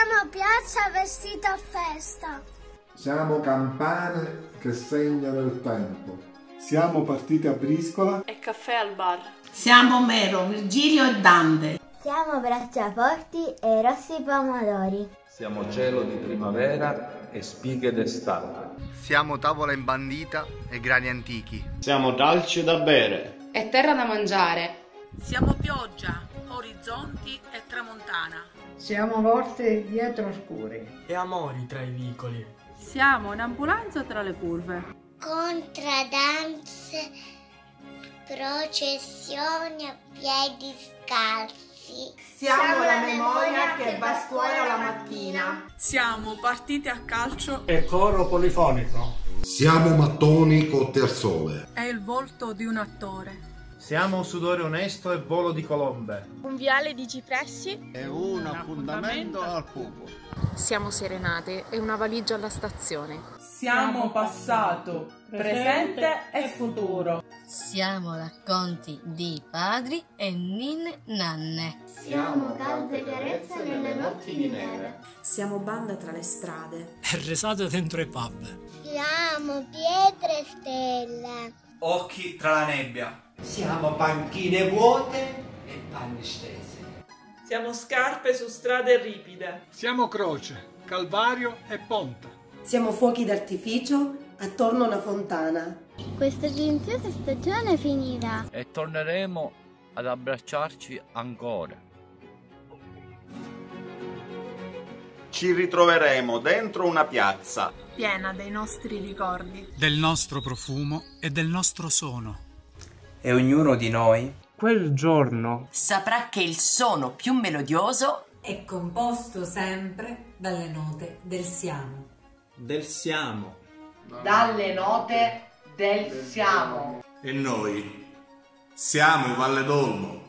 Siamo piazza vestita a festa. Siamo campane che segnano il tempo. Siamo partite a briscola e caffè al bar. Siamo Omero, Virgilio e Dante. Siamo bracciaforti e rossi pomodori. Siamo cielo di primavera e spighe d'estate. Siamo tavola imbandita e grani antichi. Siamo dolci da bere e terra da mangiare. Siamo pioggia, orizzonti e tramontana. Siamo porte dietro oscure e amori tra i vicoli. Siamo un'ambulanza tra le curve. Contradanze, processioni a piedi scalzi. Siamo la memoria che va a scuola la mattina. Siamo partite a calcio e coro polifonico. Siamo mattoni cotte al sole. È il volto di un attore. Siamo sudore onesto e volo di colombe. Un viale di cipressi e un appuntamento al pupo. Siamo serenate e una valigia alla stazione. Siamo passato, presente e futuro. Siamo racconti di padri e ninne-nanne. Siamo calde carezze nelle notti di neve. Siamo banda tra le strade e risate dentro i pub. Siamo pietre e stelle. Occhi tra la nebbia. Siamo panchine vuote e panni stese. Siamo scarpe su strade ripide. Siamo croce, calvario e ponte. Siamo fuochi d'artificio attorno a una fontana. Questa silenziosa stagione finirà e torneremo ad abbracciarci ancora. Ci ritroveremo dentro una piazza piena dei nostri ricordi, del nostro profumo e del nostro sono. E ognuno di noi, quel giorno, saprà che il sono più melodioso è composto sempre dalle note del siamo. Del siamo. Dalle note del siamo. E noi siamo Valledolmo.